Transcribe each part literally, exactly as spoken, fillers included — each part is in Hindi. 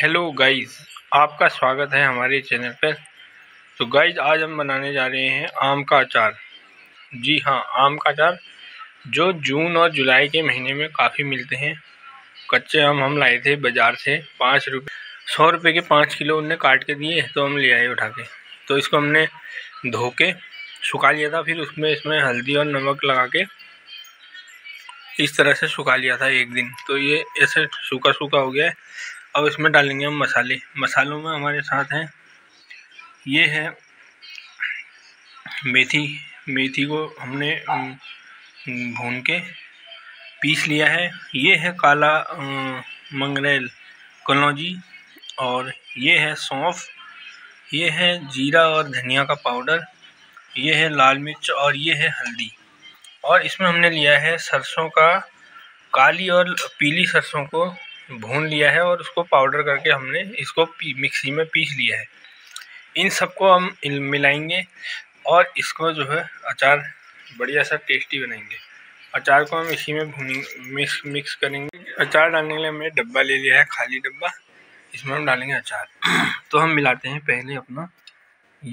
हेलो गाइस, आपका स्वागत है हमारे चैनल पर। तो गाइस, आज हम बनाने जा रहे हैं आम का अचार। जी हाँ, आम का अचार जो जून और जुलाई के महीने में काफ़ी मिलते हैं। कच्चे आम हम लाए थे बाज़ार से, पाँच रुपये सौ रुपये के पाँच किलो उनने काट के दिए, तो हम ले आए उठा के। तो इसको हमने धो के सुखा लिया था, फिर उसमें इसमें हल्दी और नमक लगा के इस तरह से सुखा लिया था एक दिन। तो ये ऐसे सूखा सूखा हो गया है। अब इसमें डालेंगे हम मसाले। मसालों में हमारे साथ हैं, ये है मेथी। मेथी को हमने भून के पीस लिया है। ये है काला मंगरेल, कलौंजी, और ये है सौंफ, ये है जीरा और धनिया का पाउडर, ये है लाल मिर्च और ये है हल्दी। और इसमें हमने लिया है सरसों का, काली और पीली सरसों को भून लिया है और उसको पाउडर करके हमने इसको मिक्सी में पीस लिया है। इन सबको हम मिलाएंगे और इसको जो है अचार बढ़िया सा टेस्टी बनाएंगे। अचार को हम इसी में भूनेंगे, मिक्स मिक्स करेंगे। अचार डालने के लिए हमने डब्बा ले लिया है, खाली डब्बा, इसमें हम डालेंगे अचार। तो हम मिलाते हैं पहले अपना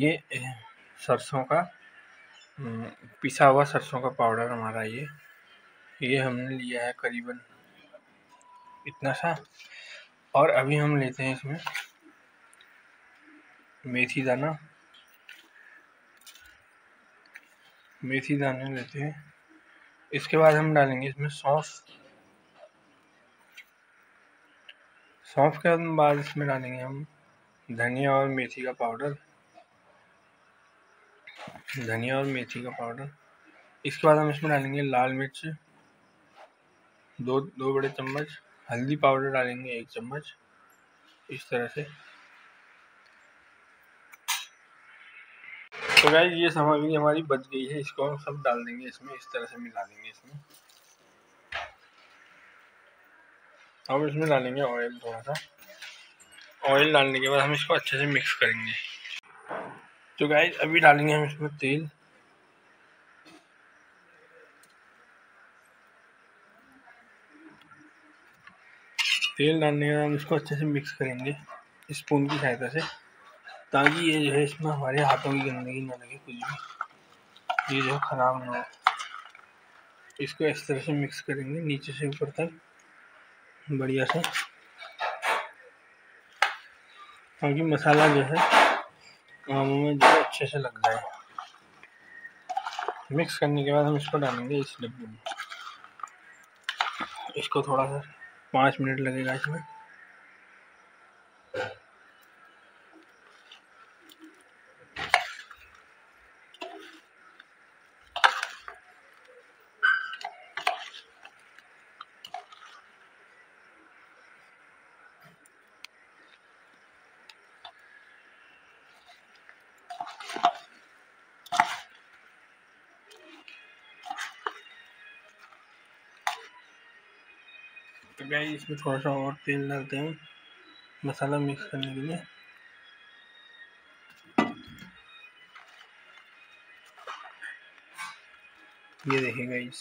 ये सरसों का पिसा हुआ सरसों का पाउडर हमारा, ये ये हमने लिया है करीबन इतना सा। और अभी हम लेते हैं इसमें मेथी दाना। मेथी दाना लेते हैं। इसके बाद हम डालेंगे इसमें सौंफ। सौंफ के बाद इसमें डालेंगे हम धनिया और मेथी का पाउडर, धनिया और मेथी का पाउडर। इसके बाद हम इसमें डालेंगे लाल मिर्च, दो दो बड़े चम्मच। हल्दी पाउडर डालेंगे एक चम्मच, इस तरह से। तो गाइस, ये सामग्री हमारी बच गई है, इसको हम सब डाल देंगे इसमें, इस तरह से मिला देंगे इसमें। अब इसमें डालेंगे ऑयल, थोड़ा सा ऑयल डालने के बाद हम इसको अच्छे से मिक्स करेंगे। तो गाइस, अभी डालेंगे हम इसमें तेल। तेल डालने के बाद हम इसको अच्छे से मिक्स करेंगे स्पून की सहायता से, ताकि ये जो है इसमें हमारे हाथों की गंदगी ना लगे, कुछ भी ये जो है ख़राब ना हो। इसको इस तरह से मिक्स करेंगे नीचे से ऊपर तक बढ़िया से, ताकि मसाला जो है आमों में जो है अच्छे से लग जाए। मिक्स करने के बाद हम इसको डालेंगे इस डब्बे में। इसको थोड़ा सा पाँच मिनट लगेगा इसमें। तो गाइस, इसमें थोड़ा सा और तेल डालते हैं मसाला मिक्स करने के लिए। ये देखिए गाइस,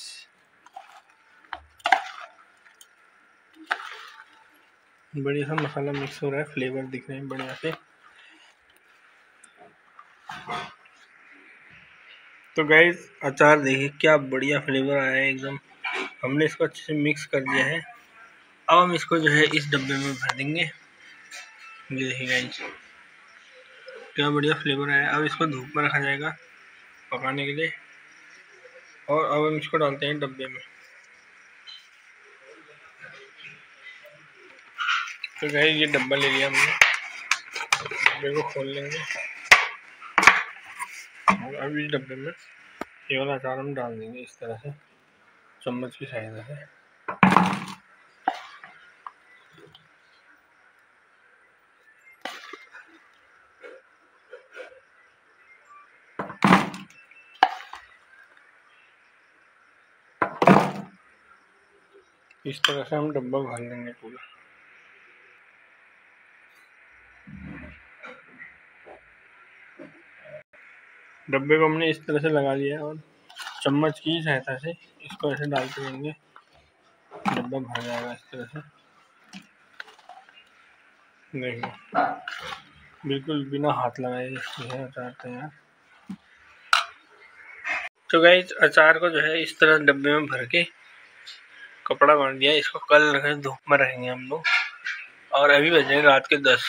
बढ़िया सा मसाला मिक्स हो रहा है, फ्लेवर दिख रहे हैं बढ़िया से। तो गाइस, अचार देखिए क्या बढ़िया फ्लेवर आया है एकदम। हमने इसको अच्छे से मिक्स कर दिया है। अब हम इसको जो है इस डब्बे में भर देंगे। ये देखिए गाइस, क्या बढ़िया फ्लेवर आया। अब इसको धूप में रखा जाएगा पकाने के लिए। और अब हम इसको डालते हैं डब्बे में। तो गाइस, ये डब्बा ले लिया हमने, डब्बे को खोल लेंगे। और अब इस डब्बे में ये वाला अचार हम डाल देंगे इस तरह से, चम्मच की सहायता से। इस तरह से हम डब्बा भर लेंगे पूरा। डब्बे को हमने इस तरह से लगा लिया और चम्मच की सहायता से इसको ऐसे डालते रहेंगे, डब्बा भर जाएगा इस तरह से। देखिए बिल्कुल बिना हाथ लगाए ये उतारते हैं। तो गाइस अचार को जो है इस तरह डब्बे में भर के कपड़ा बांध दिया। इसको कल रखें, धूप में रहेंगे हम लोग। और अभी बजे रात के दस,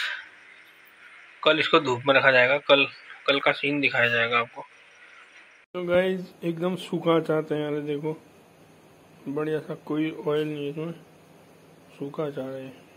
कल इसको धूप में रखा जाएगा। कल कल का सीन दिखाया जाएगा आपको। तो गाइस एकदम सूखा अचार तैयार है, देखो बढ़िया सा, कोई ऑयल नहीं है इसमें, सूखा अचार है।